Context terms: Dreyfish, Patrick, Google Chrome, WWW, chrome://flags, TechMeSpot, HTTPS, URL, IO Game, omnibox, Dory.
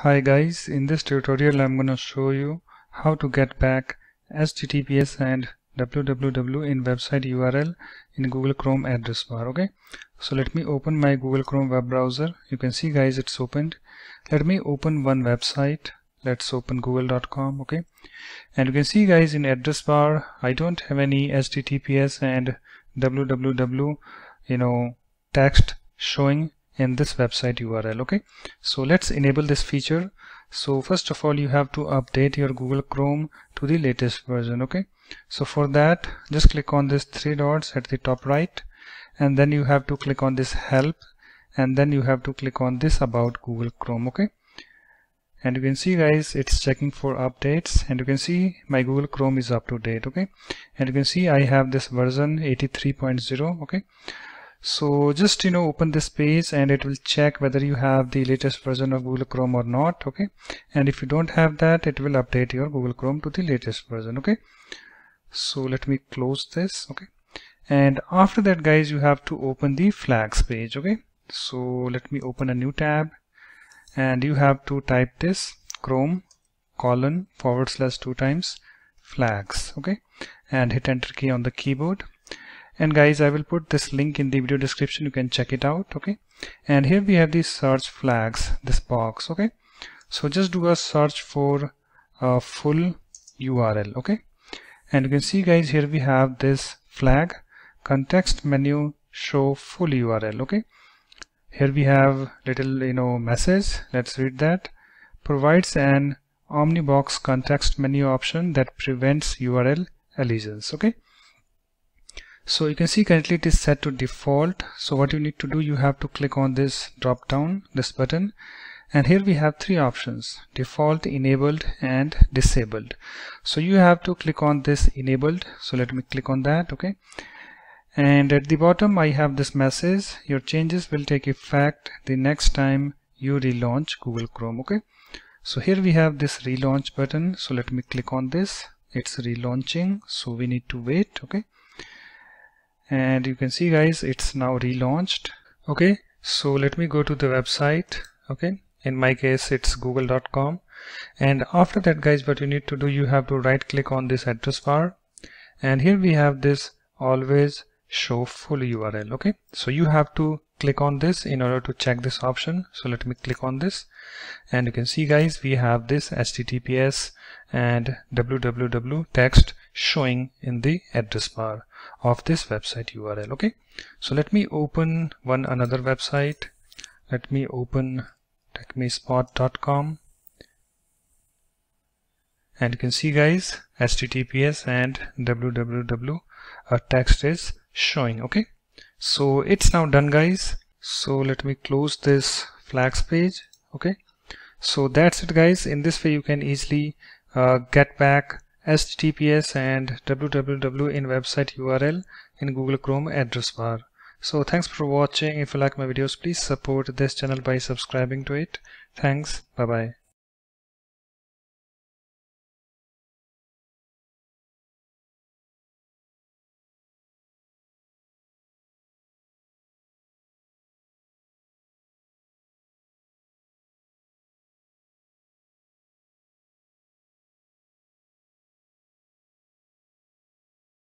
Hi guys, in this tutorial I'm going to show you how to get back HTTPS and WWW in website URL in Google Chrome address bar. Okay, so let me open my Google Chrome web browser. You can see guys, it's opened. Let me open one website. Let's open google.com. okay, and you can see guys, in address bar I don't have any HTTPS and WWW text showing in this website URL. Okay, so let's enable this feature. So first of all, you have to update your Google Chrome to the latest version. Okay, so for that just click on this three dots at the top right, and then you have to click on this help, and then you have to click on this about Google Chrome. Okay, and you can see guys, it's checking for updates, and you can see my Google Chrome is up to date. Okay, and you can see I have this version 83.0. okay, so just open this page and it will check whether you have the latest version of Google Chrome or not. Okay, and if you don't have that, it will update your Google Chrome to the latest version. Okay, so let me close this. Okay, and after that guys, you have to open the flags page. Okay, so let me open a new tab, and you have to type this chrome://flags. Okay, and hit enter key on the keyboard. And guys, I will put this link in the video description. You can check it out. Okay, and here we have the search flags, this box. Okay, so just do a search for a full URL. Okay, and you can see guys, here we have this flag context menu show full URL. Okay, here we have little message. Let's read that. Provides an omnibox context menu option that prevents URL elisions. Okay, so you can see currently it is set to default. So what you need to do, you have to click on this drop down, this button, and here we have three options: default, enabled, and disabled. So you have to click on this enabled. So let me click on that. Okay, and at the bottom I have this message: your changes will take effect the next time you relaunch Google Chrome. Okay, so here we have this relaunch button. So let me click on this. It's relaunching, so we need to wait. Okay, and you can see guys, it's now relaunched. Okay, so let me go to the website. Okay, in my case it's google.com, and after that guys, what you need to do, you have to right click on this address bar, and here we have this always show full URL. Okay, so you have to click on this in order to check this option. So let me click on this, and you can see guys, we have this HTTPS and WWW text showing in the address bar of this website URL. Okay, so let me open another website. Let me open techmespot.com, and you can see guys, HTTPS and WWW text is showing. Okay, so it's now done guys. So let me close this flags page. Okay, so that's it guys. In this way you can easily get back HTTPS and WWW in website URL in Google Chrome address bar. So thanks for watching. If you like my videos, please support this channel by subscribing to it. Thanks. Bye bye.